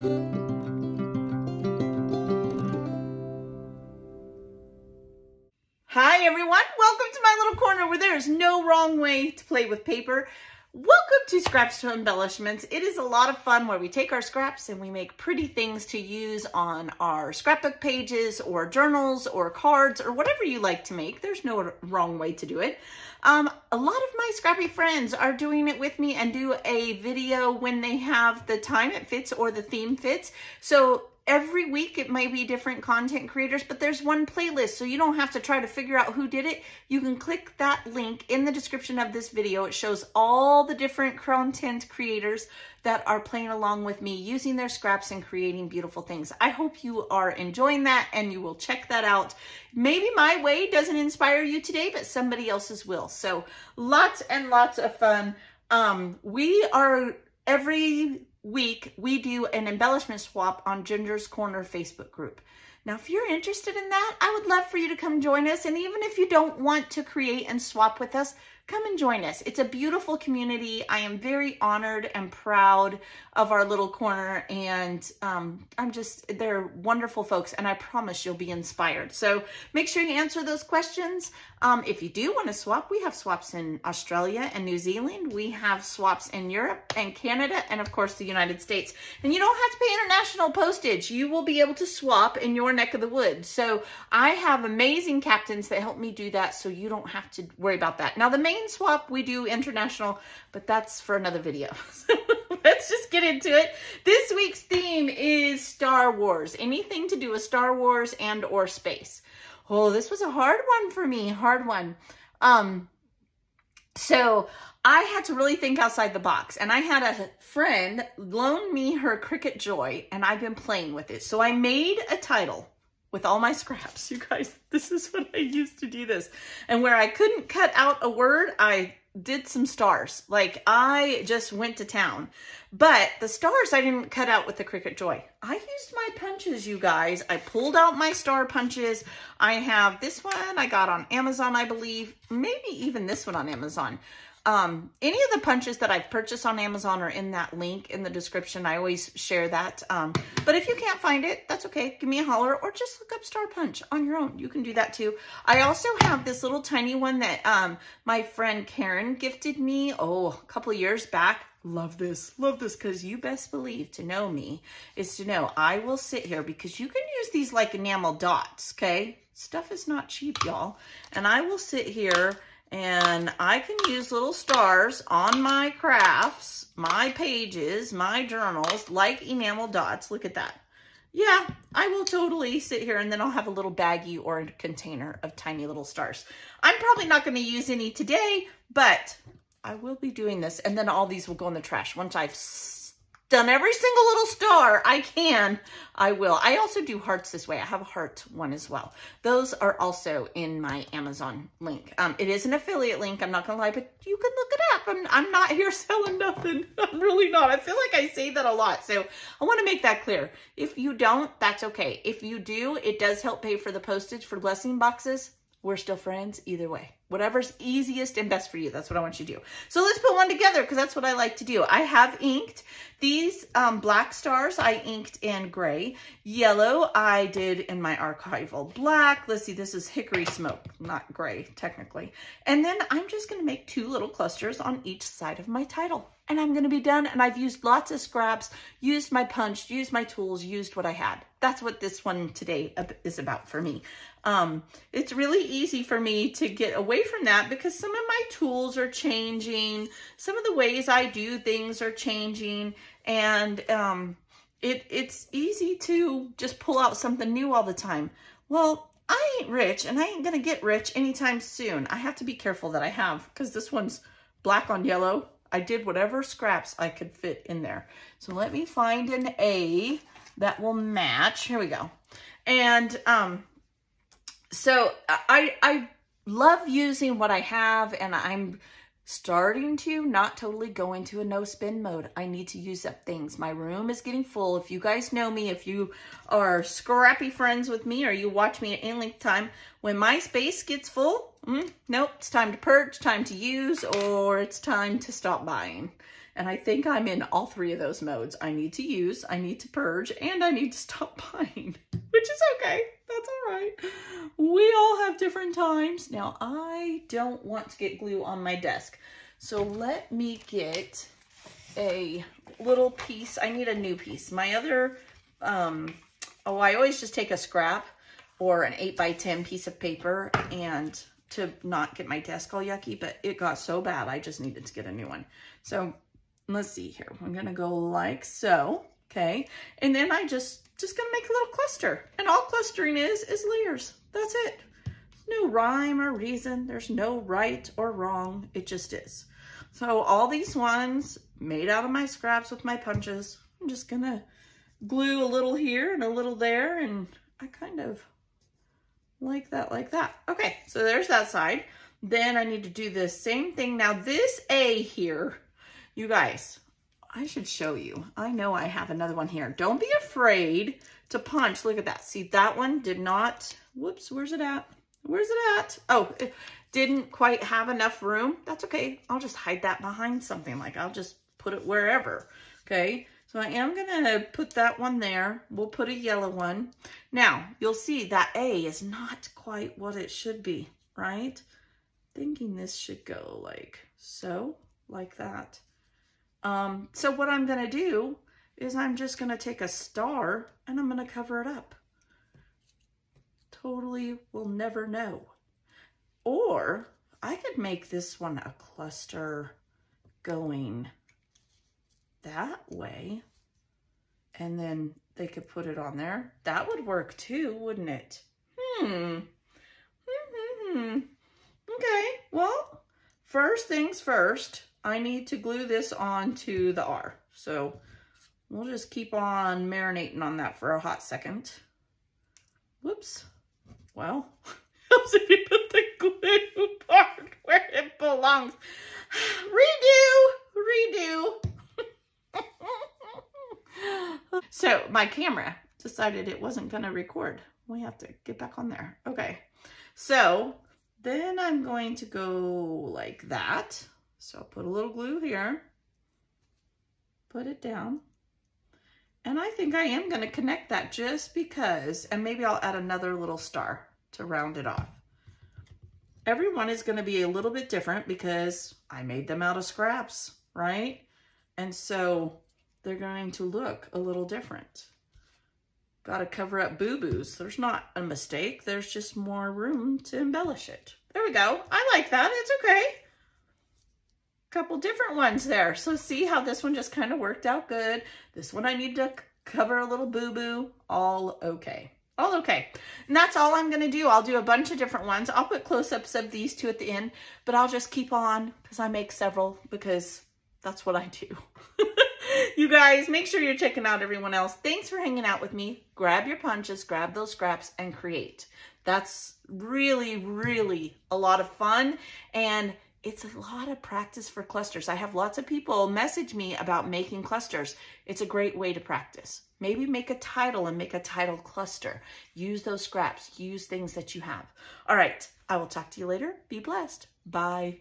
Hi everyone, welcome to my little corner where there is no wrong way to play with paper. Welcome to Scraps to Embellishments. It is a lot of fun where we take our scraps and we make pretty things to use on our scrapbook pages or journals or cards or whatever you like to make. There's no wrong way to do it. A lot of my scrappy friends are doing it with me and do a video when they have the time it fits or the theme fits. So every week it might be different content creators, but there's one playlist, so you don't have to try to figure out who did it. You can click that link in the description of this video. It shows all the different content creators that are playing along with me using their scraps and creating beautiful things. I hope you are enjoying that and you will check that out. Maybe my way doesn't inspire you today, but somebody else's will. So lots and lots of fun. Every week we do an embellishment swap on Ginger's Corner Facebook group. Now, if you're interested in that, I would love for you to come join us. And even if you don't want to create and swap with us, come and join us. It's a beautiful community. I am very honored and proud of our little corner. And they're wonderful folks. And I promise you'll be inspired. So make sure you answer those questions. If you do want to swap, we have swaps in Australia and New Zealand. We have swaps in Europe and Canada and, of course, the United States. And you don't have to pay international postage. You will be able to swap in your neck of the woods. So I have amazing captains that help me do that, so you don't have to worry about that. Now, the main swap we do international, but that's for another video. So let's just get into it. This week's theme is Star Wars. Anything to do with Star Wars and or space. Oh, this was a hard one for me. Hard one. So I had to really think outside the box, and I had a friend loan me her Cricut Joy, and I've been playing with it. So I made a title with all my scraps. You guys, this is what I used to do this. And where I couldn't cut out a word, I did some stars. Like, I just went to town. But the stars I didn't cut out with the Cricut Joy. I used my punches, you guys. I pulled out my star punches. I have this one I got on Amazon, I believe. Maybe even this one on Amazon. Any of the punches that I've purchased on Amazon are in that link in the description. I always share that. But if you can't find it, that's okay. Give me a holler or just look up Star Punch on your own. You can do that too. I also have this little tiny one that my friend Karen gifted me, a couple of years back. Love this, because you best believe to know me is to know I will sit here, because you can use these like enamel dots, okay? Stuff is not cheap, y'all. And I will sit here and I can use little stars on my crafts, my pages, my journals, like enamel dots. Look at that. Yeah, I will totally sit here, and then I'll have a little baggie or a container of tiny little stars. I'm probably not going to use any today, but I will be doing this. And then all these will go in the trash. Once I've done every single little star I will. I also do hearts this way. I have a heart one as well. Those are also in my Amazon link. It is an affiliate link. I'm not going to lie, but you can look it up. I'm not here selling nothing. I'm really not. I feel like I say that a lot. So I want to make that clear. If you don't, that's okay. If you do, it does help pay for the postage for blessing boxes. We're still friends either way. Whatever's easiest and best for you. That's what I want you to do. So let's put one together, because that's what I like to do. I have inked these black stars. I inked in gray. Yellow I did in my archival black. Let's see, this is hickory smoke, not gray technically. And then I'm just going to make two little clusters on each side of my title. And I'm going to be done. And I've used lots of scraps, used my punch, used my tools, used what I had. That's what this one today is about for me. It's really easy for me to get away from that, because some of my tools are changing. Some of the ways I do things are changing. And it's easy to just pull out something new all the time. Well, I ain't rich, and I ain't going to get rich anytime soon. I have to be careful that I have, because this one's black on yellow. I did whatever scraps I could fit in there. So let me find an A that will match. Here we go. And so I love using what I have, and I'm starting to not totally go into a no spend mode. I need to use up things. My room is getting full. If you guys know me, if you are scrappy friends with me, or you watch me at any length of time, when my space gets full, nope, it's time to purge, time to use, or it's time to stop buying. And I think I'm in all three of those modes. I need to use, I need to purge, and I need to stop buying, which is okay. That's all right. We all have different times. Now, I don't want to get glue on my desk. So let me get a little piece. I need a new piece. My other, I always just take a scrap or an 8x10 piece of paper and to not get my desk all yucky, but it got so bad, I just needed to get a new one. So let's see here. I'm gonna go like so, okay? And then I just gonna make a little cluster. And all clustering is layers. That's it. There's no rhyme or reason. There's no right or wrong. It just is. So all these ones made out of my scraps with my punches, I'm just gonna glue a little here and a little there, and I kind of like that, like that. Okay, so there's that side. Then I need to do the same thing. Now this A here, you guys, I should show you. I know I have another one here. Don't be afraid to punch. Look at that. See, that one did not, whoops, where's it at? Where's it at? Oh, it didn't quite have enough room. That's okay. I'll just hide that behind something. Like I'll just put it wherever, okay? So I am gonna put that one there. We'll put a yellow one. Now, you'll see that A is not quite what it should be, right? Thinking this should go like so, like that. So what I'm gonna do is I'm just gonna take a star and I'm gonna cover it up. Totally will never know. Or I could make this one a cluster going that way, and then they could put it on there. That would work too, wouldn't it? Okay, well, first things first, I need to glue this on to the R. So we'll just keep on marinating on that for a hot second. Whoops. Well, helps if you put the glue part where it belongs. Redo. So my camera decided it wasn't going to record. We have to get back on there. Okay. So then I'm going to go like that. So I'll put a little glue here, put it down. And I think I am going to connect that just because, and maybe I'll add another little star to round it off. Every one is going to be a little bit different because I made them out of scraps, right? And so they're going to look a little different. Got to cover up boo-boos. There's not a mistake. There's just more room to embellish it. There we go. I like that. It's okay. Couple different ones there. So see how this one just kind of worked out good. This one I need to cover a little boo-boo. All okay. All okay. And that's all I'm going to do. I'll do a bunch of different ones. I'll put close-ups of these two at the end, but I'll just keep on because I make several because that's what I do. You guys, make sure you're checking out everyone else. Thanks for hanging out with me. Grab your punches, grab those scraps, and create. That's really, really a lot of fun, and it's a lot of practice for clusters. I have lots of people message me about making clusters. It's a great way to practice. Maybe make a title and make a title cluster. Use those scraps. Use things that you have. All right, I will talk to you later. Be blessed. Bye.